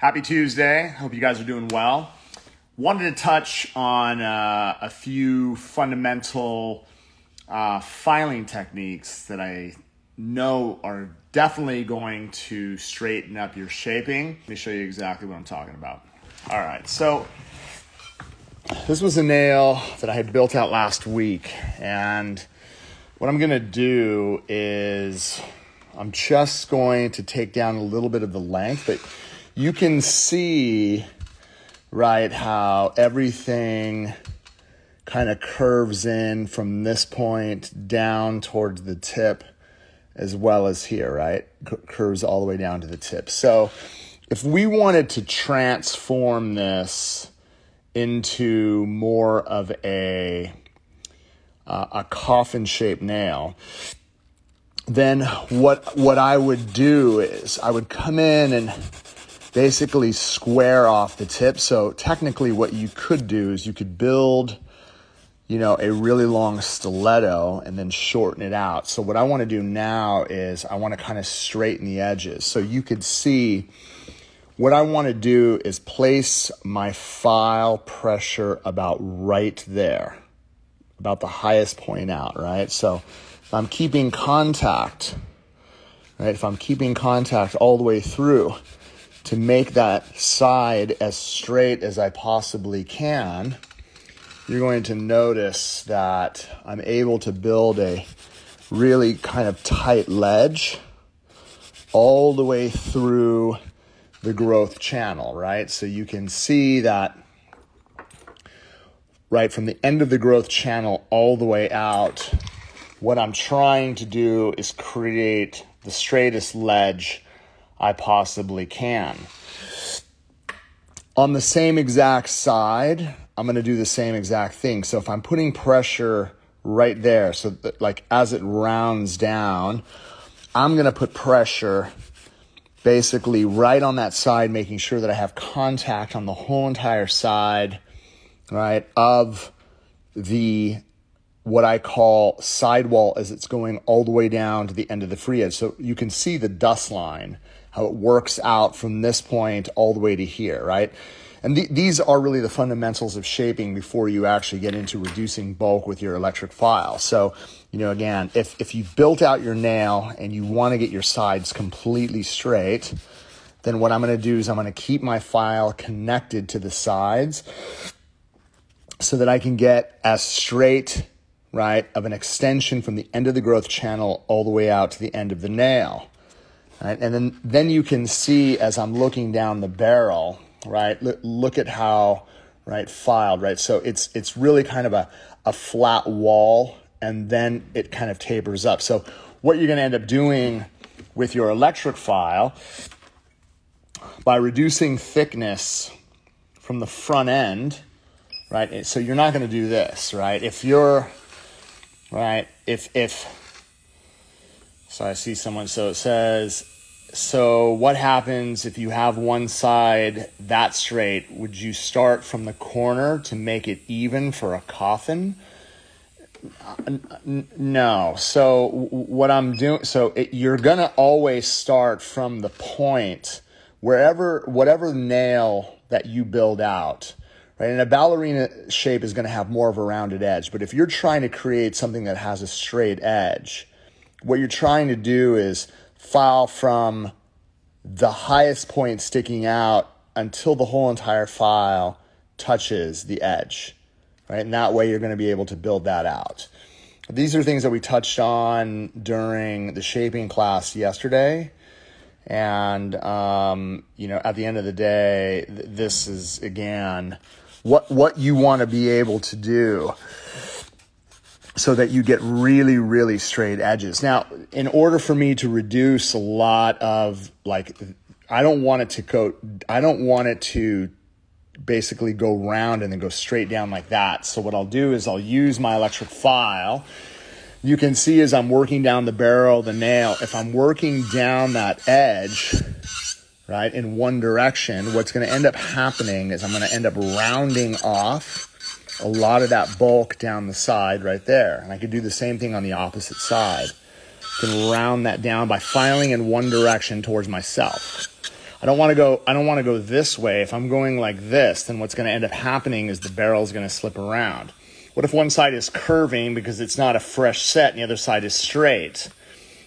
Happy Tuesday. Hope you guys are doing well. Wanted to touch on a few fundamental filing techniques that I know are definitely going to straighten up your shaping. Let me show you exactly what I'm talking about. All right, so this was a nail that I had built out last week, and what I'm gonna do is I'm just going to take down a little bit of the length, but you can see, right, how everything kind of curves in from this point down towards the tip, as well as here, right? Curves all the way down to the tip. So if we wanted to transform this into more of a coffin-shaped nail, then what I would do is I would come in and basically square off the tip. So technically what you could do is you could build, you know, a really long stiletto and then shorten it out. So what I want to do now is I want to kind of straighten the edges. So you could see what I want to do is place my file pressure about right there, about the highest point out, right? So if I'm keeping contact, right, if I'm keeping contact all the way through to make that side as straight as I possibly can, you're going to notice that I'm able to build a really kind of tight ledge all the way through the growth channel, right? So you can see that right from the end of the growth channel all the way out, what I'm trying to do is create the straightest ledge I possibly can. On the same exact side, I'm going to do the same exact thing. So if I'm putting pressure right there, so that, like, as it rounds down, I'm going to put pressure basically right on that side, making sure that I have contact on the whole entire side, right, of the what I call sidewall as it's going all the way down to the end of the free edge. So you can see the dust line, how it works out from this point all the way to here, right? And these are really the fundamentals of shaping before you actually get into reducing bulk with your electric file. So, you know, again, if you built out your nail and you want to get your sides completely straight, then what I'm going to do is I'm going to keep my file connected to the sides so that I can get as straight, right, of an extension from the end of the growth channel all the way out to the end of the nail. Right? And then you can see as I'm looking down the barrel, right, look at how, right, filed, right? So it's really kind of a flat wall, and then it kind of tapers up. So what you're going to end up doing with your electric file, by reducing thickness from the front end, right, so you're not going to do this, right? If you're, right, if, so I see someone, so it says, so what happens if you have one side that straight? Would you start from the corner to make it even for a coffin? No. So what I'm doing, so you're going to always start from the point, wherever, whatever nail that you build out, right? And a ballerina shape is going to have more of a rounded edge. But if you're trying to create something that has a straight edge, what you're trying to do is file from the highest point sticking out until the whole entire file touches the edge, right? And that way you're going to be able to build that out. These are things that we touched on during the shaping class yesterday. And, you know, at the end of the day, this is, again, what you want to be able to do so that you get really, really straight edges. Now, in order for me to reduce a lot of, like, I don't want it to basically go round and then go straight down like that. So what I'll do is I'll use my electric file. You can see as I'm working down the barrel of the nail, if I'm working down that edge, right, in one direction, what's going to end up happening is I'm going to end up rounding off a lot of that bulk down the side right there. And I could do the same thing on the opposite side. I can round that down by filing in one direction towards myself. I don't want to go this way. If I'm going like this, then what's going to end up happening is the barrel's going to slip around. What if one side is curving because it's not a fresh set and the other side is straight?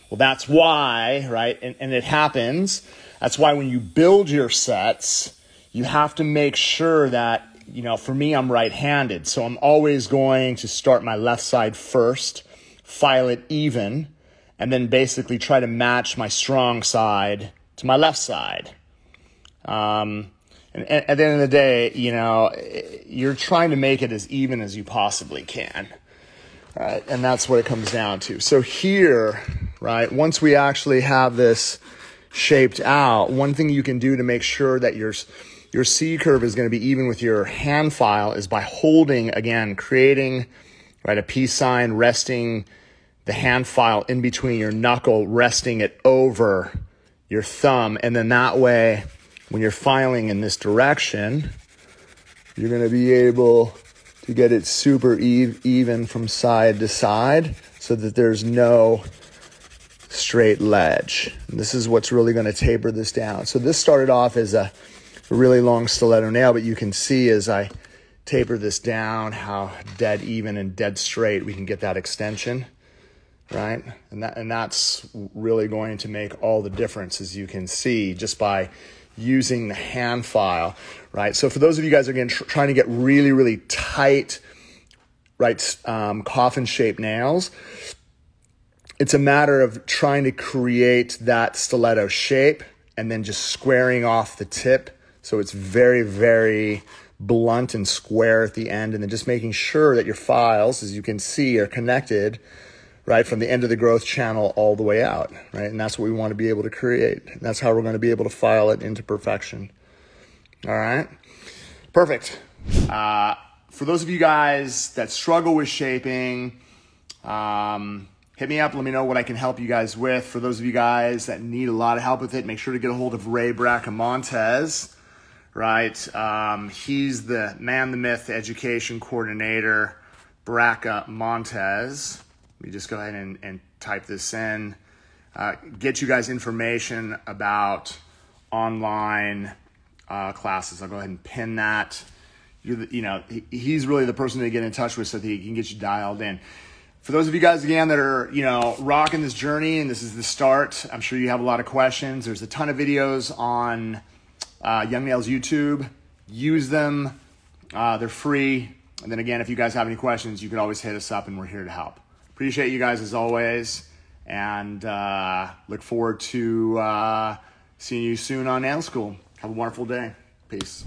Well, that's why, right? And it happens. That's why when you build your sets, you have to make sure that, you know, for me, I'm right-handed. So I'm always going to start my left side first, file it even, and then basically try to match my strong side to my left side. And at the end of the day, you know, you're trying to make it as even as you possibly can. Right? And that's what it comes down to. So here, right, once we actually have this shaped out, one thing you can do to make sure that your C-curve is going to be even with your hand file is by holding, again, creating, right, a peace sign, resting the hand file in between your knuckle, resting it over your thumb. And then that way, when you're filing in this direction, you're going to be able to get it super even from side to side so that there's no straight ledge. And this is what's really going to taper this down. So this started off as a really long stiletto nail, but you can see as I taper this down how dead even and dead straight we can get that extension, right? And that's really going to make all the difference, as you can see, just by using the hand file, right? So for those of you guys, again, trying to get really, really tight, right, coffin-shaped nails, it's a matter of trying to create that stiletto shape and then just squaring off the tip so it's very, very blunt and square at the end, and then just making sure that your files, as you can see, are connected, right, from the end of the growth channel all the way out, right? And that's what we want to be able to create. And that's how we're going to be able to file it into perfection. All right? Perfect. For those of you guys that struggle with shaping, hit me up. Let me know what I can help you guys with. For those of you guys that need a lot of help with it, make sure to get a hold of Ray Bracamontes, right? He's the man, the myth, the education coordinator, Bracamontes. Let me just go ahead and type this in. Get you guys information about online classes. I'll go ahead and pin that. He's really the person to get in touch with so that he can get you dialed in. For those of you guys, again, that are, you know, rocking this journey and this is the start, I'm sure you have a lot of questions. There's a ton of videos on Young Nails YouTube. Use them. They're free. And then again, if you guys have any questions, you can always hit us up and we're here to help. Appreciate you guys as always, and look forward to seeing you soon on Nail School. Have a wonderful day. Peace.